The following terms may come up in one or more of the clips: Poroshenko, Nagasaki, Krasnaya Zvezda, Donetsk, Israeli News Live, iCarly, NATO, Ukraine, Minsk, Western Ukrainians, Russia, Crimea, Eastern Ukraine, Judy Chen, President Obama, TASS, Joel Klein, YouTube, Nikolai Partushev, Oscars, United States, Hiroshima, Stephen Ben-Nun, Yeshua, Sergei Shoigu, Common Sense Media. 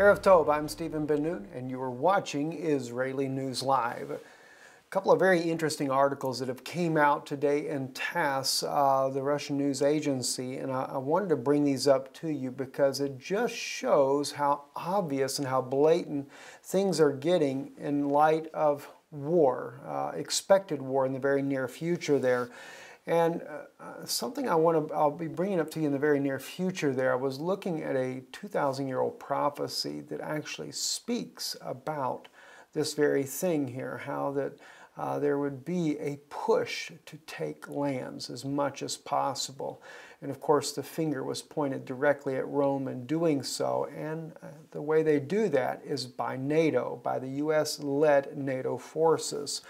Erev Tov, I'm Stephen Ben-Nun, and you're watching Israeli News Live. A couple of very interesting articles that have came out today in TASS, the Russian news agency, and I wanted to bring these up to you because it just shows how obvious and how blatant things are getting in light of war, expected war in the very near future there. And something I'll be bringing up to you in the very near future there, I was looking at a 2,000-year-old prophecy that actually speaks about this very thing here, how that there would be a push to take lands as much as possible. And of course, the finger was pointed directly at Rome in doing so. And the way they do that is by NATO, by the U.S.-led NATO forces.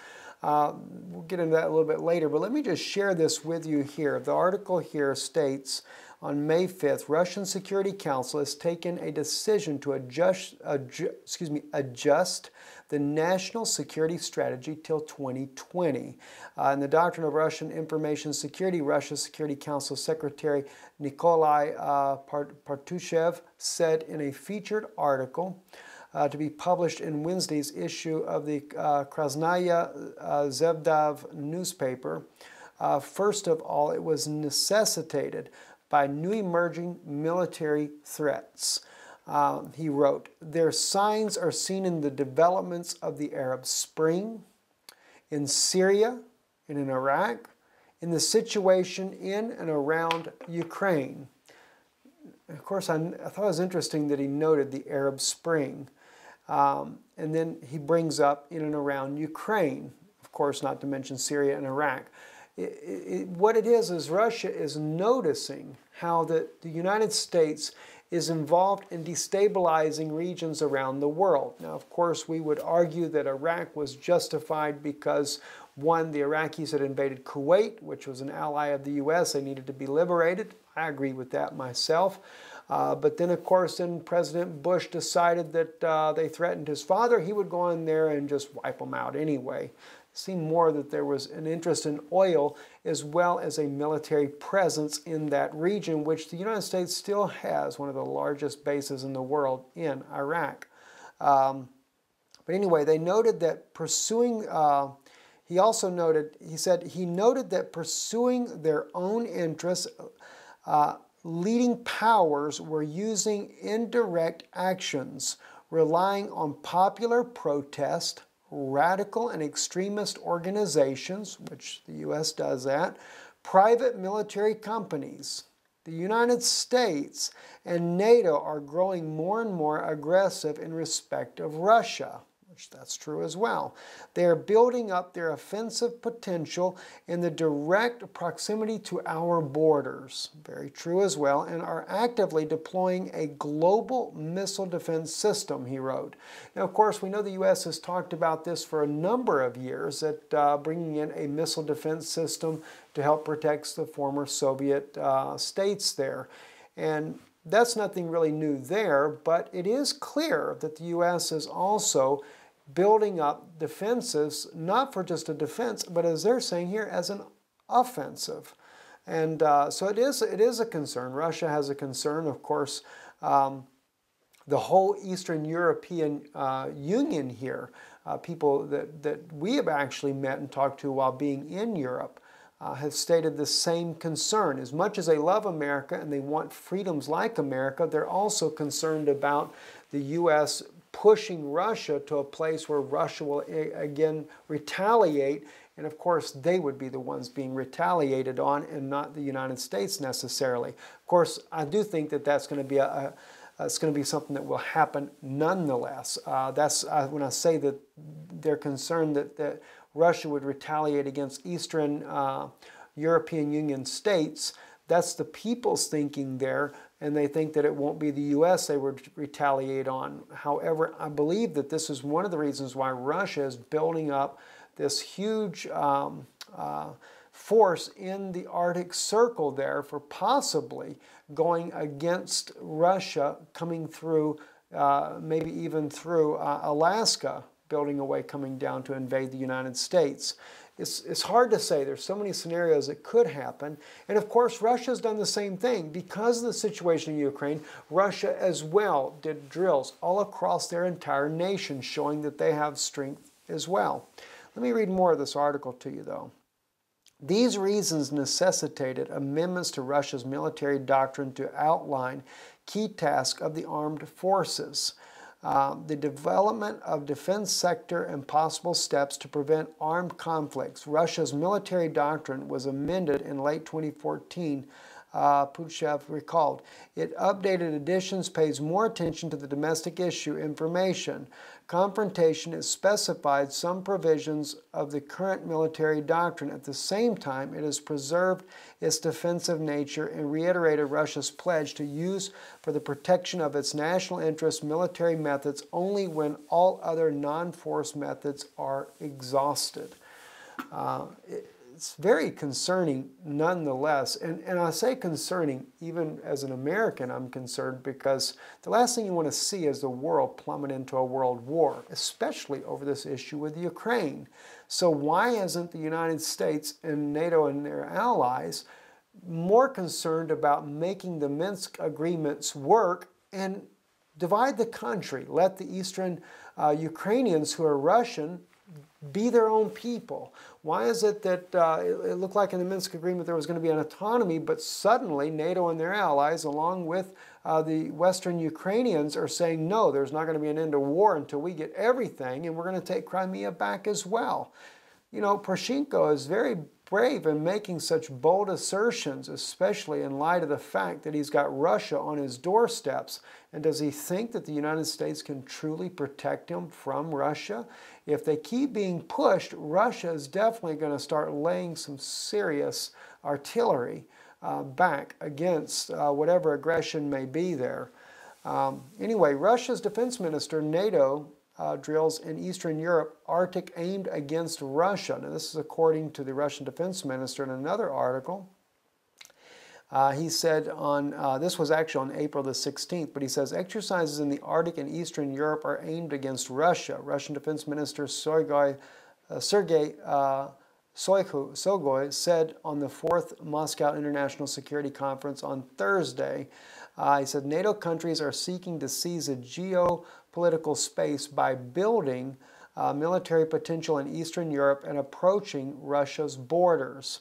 We'll get into that a little bit later, but let me just share this with you here. The article here states, on May 5th, Russian Security Council has taken a decision to adjust the national security strategy till 2020. In the doctrine of Russian information security, Russia's Security Council Secretary Nikolai Partushev said in a featured article, to be published in Wednesday's issue of the Krasnaya Zvezda newspaper. First of all, it was necessitated by new emerging military threats. He wrote, "Their signs are seen in the developments of the Arab Spring, in Syria and in Iraq, in the situation in and around Ukraine." Of course, I thought it was interesting that he noted the Arab Spring. And then he brings up in and around Ukraine, of course, not to mention Syria and Iraq. What it is Russia is noticing how the United States is involved in destabilizing regions around the world. Now, of course, we would argue that Iraq was justified because, one, the Iraqis had invaded Kuwait, which was an ally of the U.S. They needed to be liberated. I agree with that myself. But then, of course, then President Bush decided that they threatened his father. He would go in there and just wipe them out anyway. It seemed more that there was an interest in oil as well as a military presence in that region, which the United States still has one of the largest bases in the world in Iraq. But anyway, they noted that pursuing... He noted that pursuing their own interests, leading powers were using indirect actions, relying on popular protest, radical and extremist organizations, which the U.S. does that, private military companies. The United States and NATO are growing more and more aggressive in respect of Russia. That's true as well. They are building up their offensive potential in the direct proximity to our borders. Very true as well. And are actively deploying a global missile defense system, he wrote. Now, of course, we know the U.S. has talked about this for a number of years, that bringing in a missile defense system to help protect the former Soviet states there. And that's nothing really new there, but it is clear that the U.S. is also building up defenses, not for just a defense, but as they're saying here, as an offensive. And so it is a concern. Russia has a concern, of course. The whole Eastern European Union here, people that we have actually met and talked to while being in Europe, have stated the same concern. As much as they love America and they want freedoms like America, they're also concerned about the U.S. pushing Russia to a place where Russia will again retaliate, and of course they would be the ones being retaliated on and not the United States necessarily. Of course, I do think that that's going to be it's going to be something that will happen nonetheless. That's when I say that they're concerned that Russia would retaliate against Eastern European Union states. That's the people's thinking there, and they think that it won't be the U.S. they would retaliate on. However, I believe that this is one of the reasons why Russia is building up this huge force in the Arctic Circle there for possibly going against Russia, coming through, maybe even through Alaska, building a way coming down to invade the United States. It's hard to say. There's so many scenarios that could happen. And of course, Russia's done the same thing. Because of the situation in Ukraine, Russia as well did drills all across their entire nation, showing that they have strength as well. Let me read more of this article to you, though. These reasons necessitated amendments to Russia's military doctrine to outline key tasks of the armed forces, the development of defense sector, and possible steps to prevent armed conflicts. Russia's military doctrine was amended in late 2014, Partushev recalled. It updated editions pays more attention to the domestic issue information. Confrontation is specified some provisions of the current military doctrine. At the same time, it has preserved its defensive nature and reiterated Russia's pledge to use for the protection of its national interests military methods only when all other non-force methods are exhausted. It's very concerning nonetheless, and I say concerning even as an American. I'm concerned because the last thing you want to see is the world plummet into a world war, especially over this issue with Ukraine. So why isn't the United States and NATO and their allies more concerned about making the Minsk agreements work and divide the country? Let the Eastern Ukrainians who are Russian be their own people. Why is it that it looked like in the Minsk agreement there was going to be an autonomy, but suddenly NATO and their allies, along with the Western Ukrainians, are saying, no, there's not going to be an end to war until we get everything, and we're going to take Crimea back as well. You know, Poroshenko is very brave in making such bold assertions, especially in light of the fact that he's got Russia on his doorsteps. And does he think that the United States can truly protect him from Russia? If they keep being pushed, Russia is definitely going to start laying some serious artillery back against whatever aggression may be there. Anyway, Russia's defense minister, NATO, drills in Eastern Europe, Arctic aimed against Russia. Now, this is according to the Russian defense minister in another article. He said on, this was actually on April the 16th, but he says, exercises in the Arctic and Eastern Europe are aimed against Russia. Russian defense minister Sergei Shoigu said on the 4th Moscow International Security Conference on Thursday. He said, NATO countries are seeking to seize a geopolitical space by building military potential in Eastern Europe and approaching Russia's borders.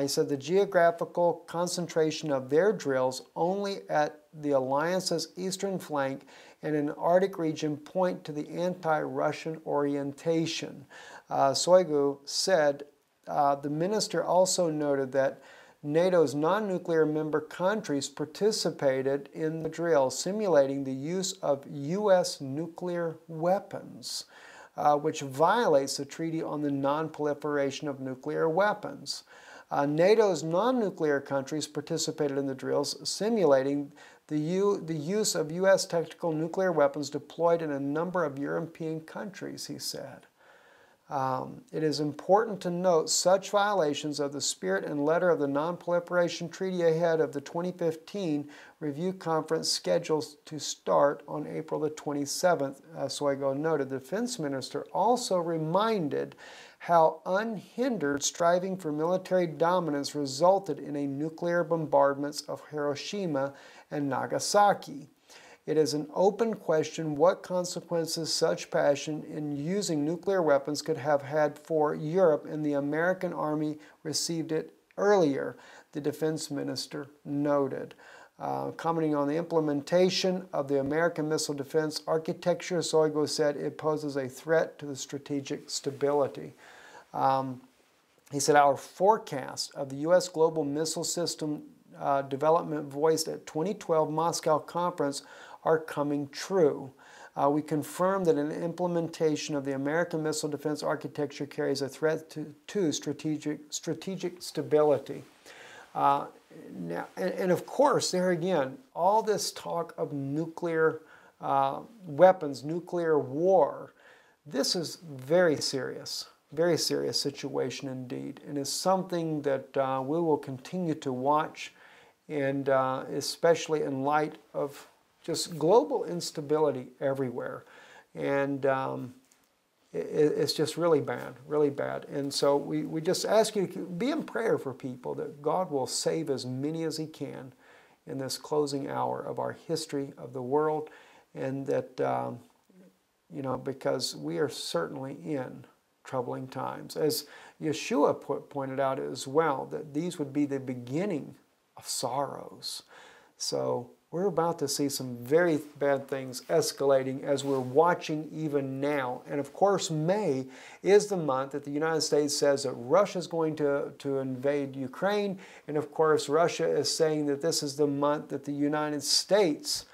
He said the geographical concentration of their drills only at the alliance's eastern flank and in the Arctic region point to the anti-Russian orientation. Shoigu said the minister also noted that NATO's non-nuclear member countries participated in the drill, simulating the use of U.S. nuclear weapons, which violates the Treaty on the Non-Proliferation of Nuclear Weapons. NATO's non-nuclear countries participated in the drills, simulating the use of U.S. tactical nuclear weapons deployed in a number of European countries, he said. It is important to note such violations of the spirit and letter of the Non-Proliferation Treaty ahead of the 2015 review conference scheduled to start on April the 27th, Shoigu noted. The defense minister also reminded how unhindered striving for military dominance resulted in a nuclear bombardments of Hiroshima and Nagasaki. It is an open question what consequences such passion in using nuclear weapons could have had for Europe, and the American army received it earlier, the defense minister noted. Commenting on the implementation of the American missile defense architecture, Shoigu said it poses a threat to the strategic stability. He said our forecast of the U.S. global missile system development voiced at 2012 Moscow conference are coming true. We confirm that an implementation of the American missile defense architecture carries a threat to strategic stability. Now, and of course, there again, all this talk of nuclear weapons, nuclear war, this is very serious situation indeed, and is something that we will continue to watch, and especially in light of just global instability everywhere. And It's just really bad, really bad. And so we just ask you to be in prayer for people, that God will save as many as He can in this closing hour of our history of the world, and that, you know, because we are certainly in troubling times. As Yeshua pointed out as well, that these would be the beginning of sorrows. So we're about to see some very bad things escalating as we're watching even now. And of course, May is the month that the United States says that Russia is going to invade Ukraine. And of course, Russia is saying that this is the month that the United States,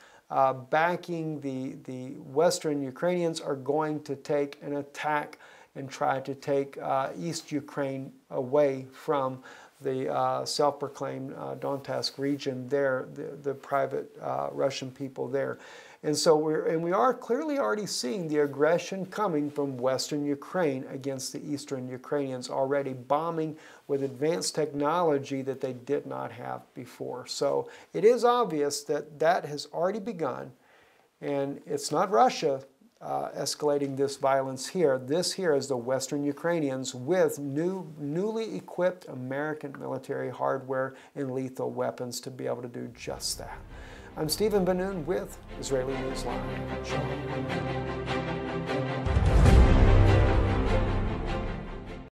backing the Western Ukrainians, are going to take an attack and try to take East Ukraine away from the self-proclaimed Donetsk region there, the private Russian people there. And so we are clearly already seeing the aggression coming from Western Ukraine against the Eastern Ukrainians, already bombing with advanced technology that they did not have before. So it is obvious that that has already begun, and it's not Russia escalating this violence here. This here is the Western Ukrainians with newly equipped American military hardware and lethal weapons to be able to do just that. I'm Stephen Ben-Nun with Israeli News Live. Shalom.